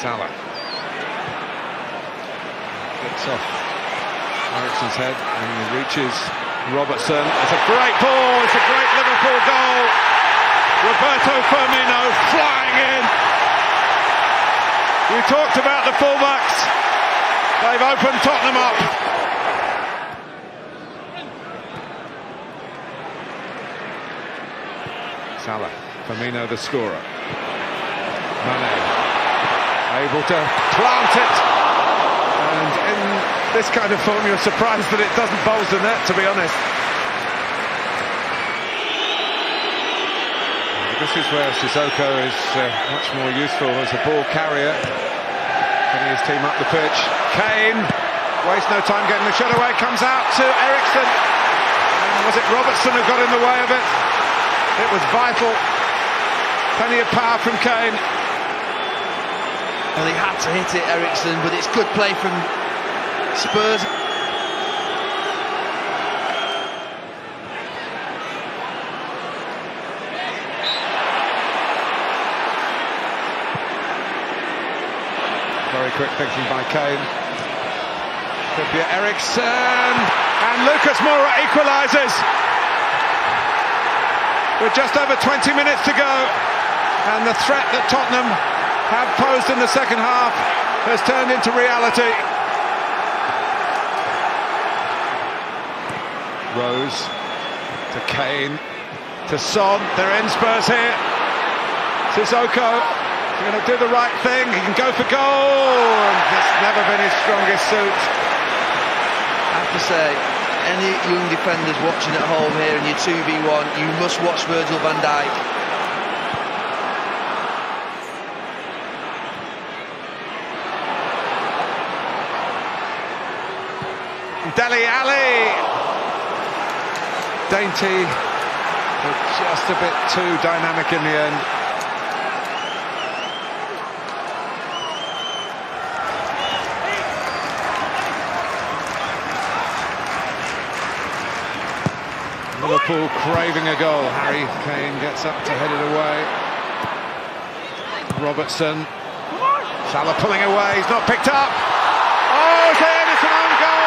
Salah. Gets off Eriksen's head and reaches Robertson. It's a great ball, it's a great Liverpool goal. Roberto Firmino flying in. We talked about the fullbacks. They've opened Tottenham up. Salah, Firmino the scorer. Mané able to plant it, and in this kind of form you're surprised that it doesn't bowl the net, to be honest. This is where Sissoko is much more useful as a ball carrier, getting his team up the pitch. Kane wastes no time getting the shot away, comes out to Eriksen, and was it Robertson who got in the way of it? It was vital. Plenty of power from Kane. Well, he had to hit it, Eriksen, but it's good play from Spurs. Very quick thinking by Kane. Could be Eriksen, and Lucas Moura equalises. With just over 20 minutes to go, and the threat that Tottenham have posed in the second half has turned into reality. Rose to Kane to Son, they're in Spurs here. Sissoko, he's going to do the right thing, he can go for goal. And that's never been his strongest suit. I have to say, any young defenders watching at home here in your 2v1, you must watch Virgil van Dijk. Dele Alli! Dainty, but just a bit too dynamic in the end. Liverpool craving a goal. Harry Kane gets up to head it away. Robertson. Salah pulling away. He's not picked up. Oh, it's Eriksen on goal.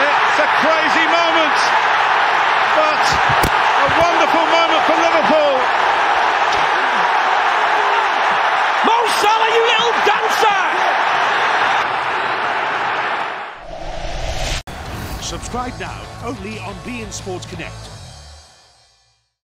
It's a crazy moment, but a wonderful moment for Liverpool. Mo Salah, you little dancer! Subscribe now, only on beIN Sports Connect.